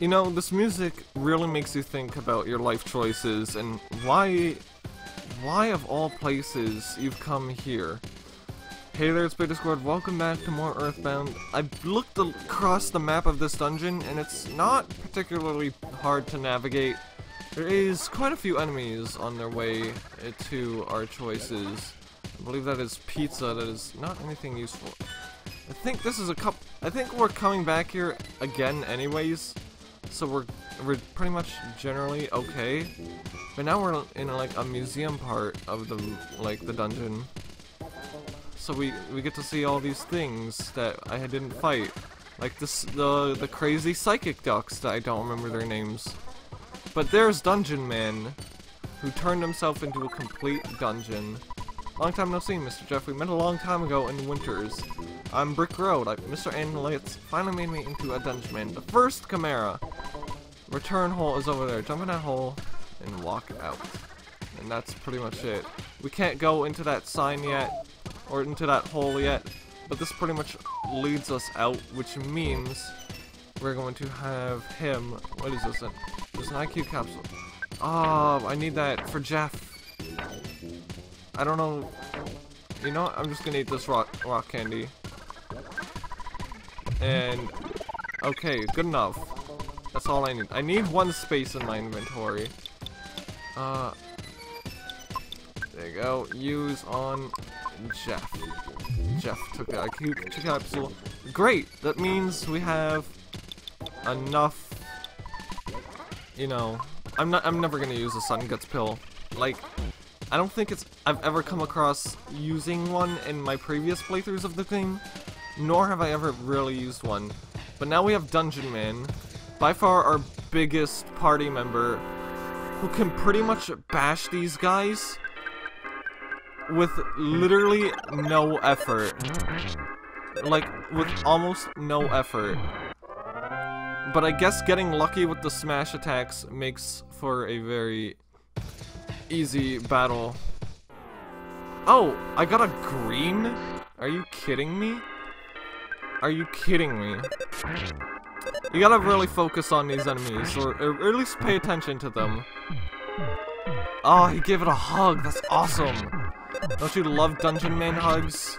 You know, this music really makes you think about your life choices and why of all places you've come here. Hey there, it's Beta Squad, welcome back to more EarthBound. I looked across the map of this dungeon, and it's not particularly hard to navigate. There is quite a few enemies on their way to our choices. I believe that is pizza, that is not anything useful. I think this is a cup. I think we're coming back here again anyways, so we're pretty much generally okay. But now we're in like a museum part of the dungeon. So we get to see all these things that I didn't fight, like the crazy psychic ducks that I don't remember their names. But there's Dungeon Man, who turned himself into a complete dungeon. Long time no see, Mr. Jeff. We met a long time ago in Winters. I'm Brick Road. Mr. Anilates finally made me into a Dungeon Man, the first Chimera. Return hole is over there. Jump in that hole and walk out, and that's pretty much it. We can't go into that sign yet. Or into that hole yet, but this pretty much leads us out, which means we're going to have him. What is this in? There's an IQ capsule. Oh, I need that for Jeff. I don't know. You know what? I'm just gonna eat this rock candy. And okay, good enough. That's all I need. I need one space in my inventory. There you go. Use on Jeff. Jeff took the IQ capsule. Great! That means we have enough. You know, I'm never gonna use a Sun Guts pill. Like, I don't think I've ever come across using one in my previous playthroughs of the game, nor have I ever really used one. But now we have Dungeon Man, by far our biggest party member, who can pretty much bash these guys with literally no effort. Like, with almost no effort. But I guess getting lucky with the smash attacks makes for a very easy battle. Oh, I got a green? Are you kidding me? Are you kidding me? You gotta really focus on these enemies, or at least pay attention to them. Oh, he gave it a hug. That's awesome. Don't you love Dungeon Man hugs?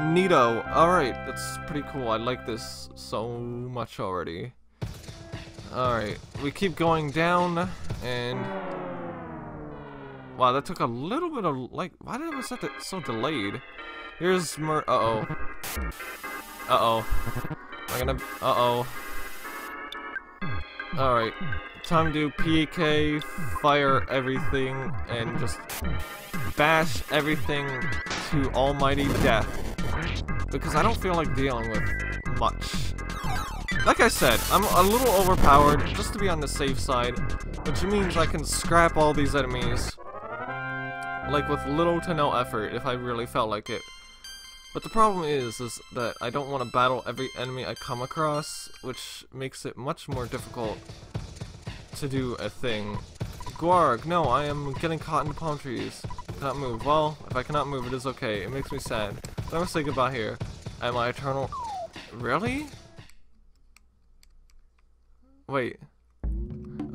Neato. Alright, that's pretty cool. I like this so much already. Alright, we keep going down, and wow, that took a little bit of, like, why did I set that so delayed? Here's uh-oh. Uh-oh. I'm gonna, uh-oh. Alright, time to PK, fire everything, and just bash everything to almighty death. Because I don't feel like dealing with much. Like I said, I'm a little overpowered, just to be on the safe side, which means I can scrap all these enemies, like, with little to no effort, if I really felt like it. But the problem is that I don't want to battle every enemy I come across, which makes it much more difficult to do a thing. Guarg, no, I am getting caught in the palm trees. Cannot move. Well, if I cannot move, it is okay. It makes me sad. But I must say goodbye here. Am I eternal? Really? Wait.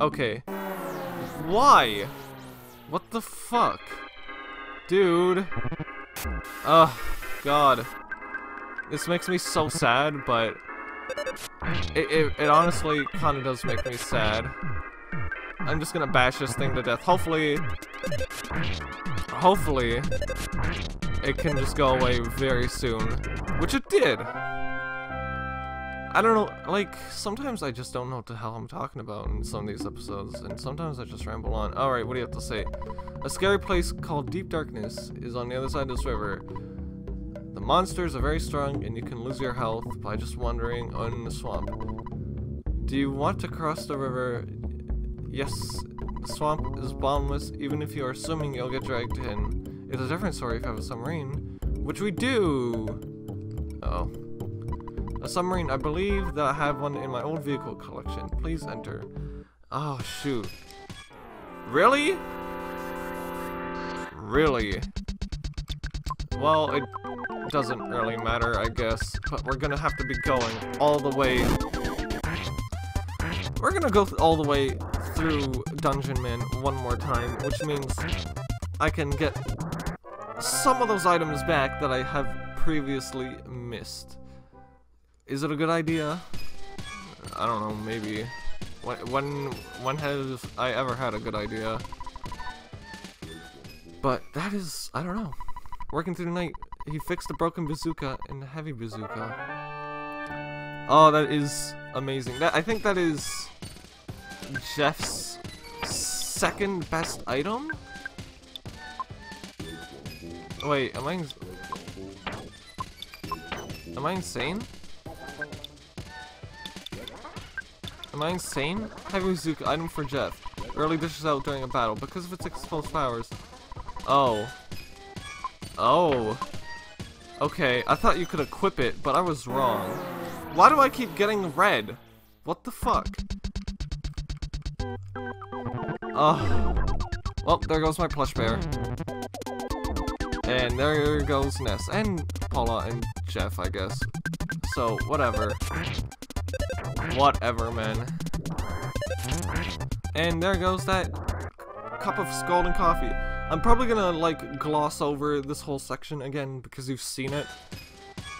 Okay. Why? What the fuck? Dude. Ugh. God, this makes me so sad, but it honestly kind of does make me sad. I'm just gonna bash this thing to death. Hopefully, it can just go away very soon, which it did. I don't know, like, sometimes I just don't know what the hell I'm talking about in some of these episodes, and sometimes I just ramble on. Alright, what do you have to say? A scary place called Deep Darkness is on the other side of this river. The monsters are very strong, and you can lose your health by just wandering in the swamp. Do you want to cross the river? Yes, the swamp is bottomless, even if you are swimming, you'll get dragged in. It's a different story if you have a submarine, which we do! Uh-oh. A submarine, I believe that I have one in my old vehicle collection. Please enter. Oh, shoot. Really? Really? Well, it doesn't really matter, I guess. But we're gonna have to be going all the way. We're gonna go all the way through Dungeon Man one more time, which means I can get some of those items back that I have previously missed. Is it a good idea? I don't know, maybe. When have I ever had a good idea? But that is, I don't know. Working through the night, he fixed the broken bazooka and the heavy bazooka. Oh, that is amazing. I think that is Jeff's second best item? Wait, am I insane? Am I insane? Heavy bazooka item for Jeff. Early dishes out during a battle because of its exposed flowers. Oh. Oh. Okay, I thought you could equip it, but I was wrong. Why do I keep getting red? What the fuck? Oh. Well, there goes my plush bear. And there goes Ness. And Paula and Jeff, I guess. So, whatever. Whatever, man. And there goes that cup of scalding coffee. I'm probably gonna, like, gloss over this whole section again because you've seen it.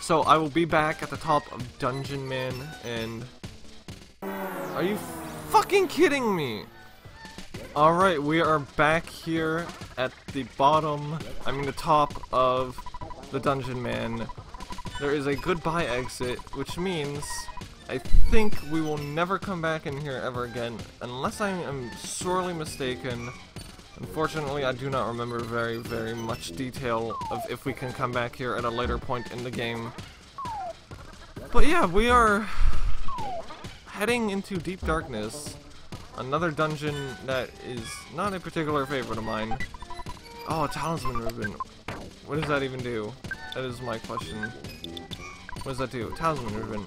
So I will be back at the top of Dungeon Man and... Are you fucking kidding me? Alright, we are back here at the bottom, I mean the top of the Dungeon Man. There is a goodbye exit, which means... I think we will never come back in here ever again, unless I am sorely mistaken. Unfortunately, I do not remember very much detail of if we can come back here at a later point in the game. But yeah, we are heading into Deep Darkness, another dungeon that is not a particular favorite of mine. Oh, a talisman ribbon. What does that even do? That is my question. What does that do? Talisman ribbon.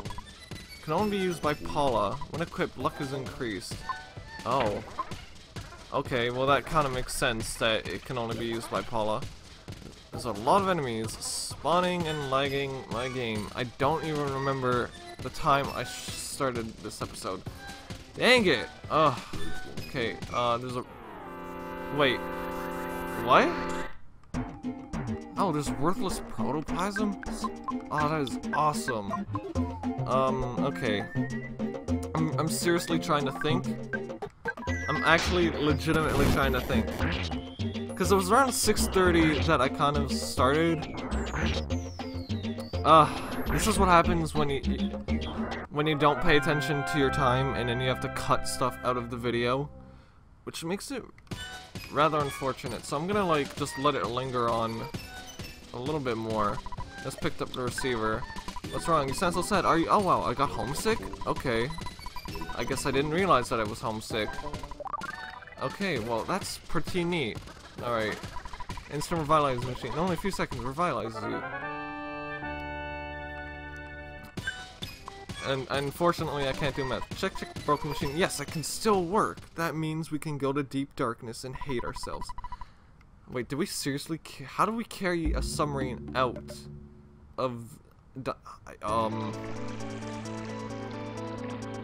Can only be used by Paula. When equipped, luck is increased. Oh. Okay, well that kind of makes sense that it can only be used by Paula. There's a lot of enemies spawning and lagging my game. I don't even remember the time I started this episode. Dang it! Ugh. Okay, there's a... Wait. What? Oh, there's worthless protoplasm? Oh, that is awesome. Okay. I'm seriously trying to think. I'm actually legitimately trying to think. Because it was around 6:30 that I kind of started. This is what happens when you don't pay attention to your time and then you have to cut stuff out of the video. Which makes it rather unfortunate. So I'm gonna like just let it linger on a little bit more. Let's pick up the receiver. What's wrong? You sound so sad. Are you? Oh wow, I got homesick? Okay. I guess I didn't realize that I was homesick. Okay, well that's pretty neat. Alright. Instant revitalizing machine. In only a few seconds revitalizes you. And unfortunately I can't do math. Check the broken machine. Yes, it can still work. That means we can go to Deep Darkness and hate ourselves. Wait, did we seriously how do we carry a submarine out of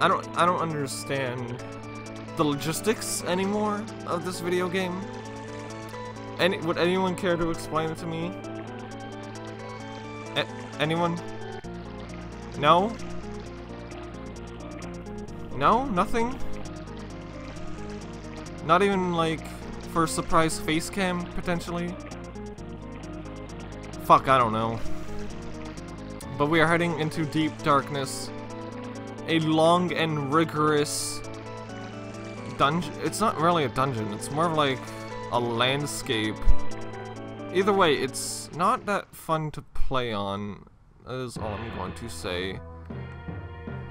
I don't understand the logistics anymore of this video game. Would anyone care to explain it to me? Anyone? No? No? Nothing? Not even like for a surprise face cam potentially? Fuck, I don't know. But we are heading into Deep Darkness, a long and rigorous dungeon. It's not really a dungeon, it's more of like a landscape. Either way, it's not that fun to play on, is all I'm going to say.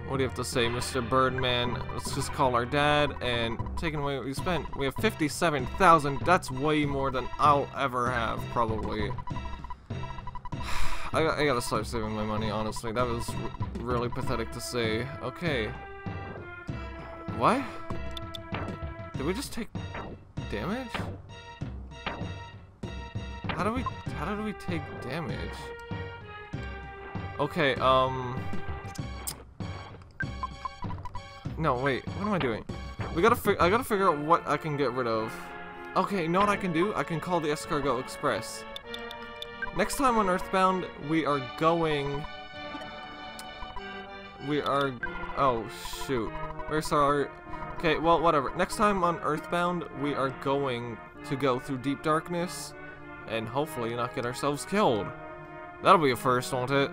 What do you have to say, Mr. Birdman? Let's just call our dad and take away what we spent. We have 57,000, that's way more than I'll ever have, probably. I gotta start saving my money, honestly. That was really pathetic to say. Okay. What? Did we just take damage? How do we How did we take damage? Okay, no, wait. What am I doing? I gotta figure out what I can get rid of. Okay, you know what I can do? I can call the Escargo Express. Next time on EarthBound, we are going... Oh, shoot. Where's our... Okay, well, whatever. Next time on EarthBound, we are going to go through Deep Darkness and hopefully not get ourselves killed. That'll be a first, won't it?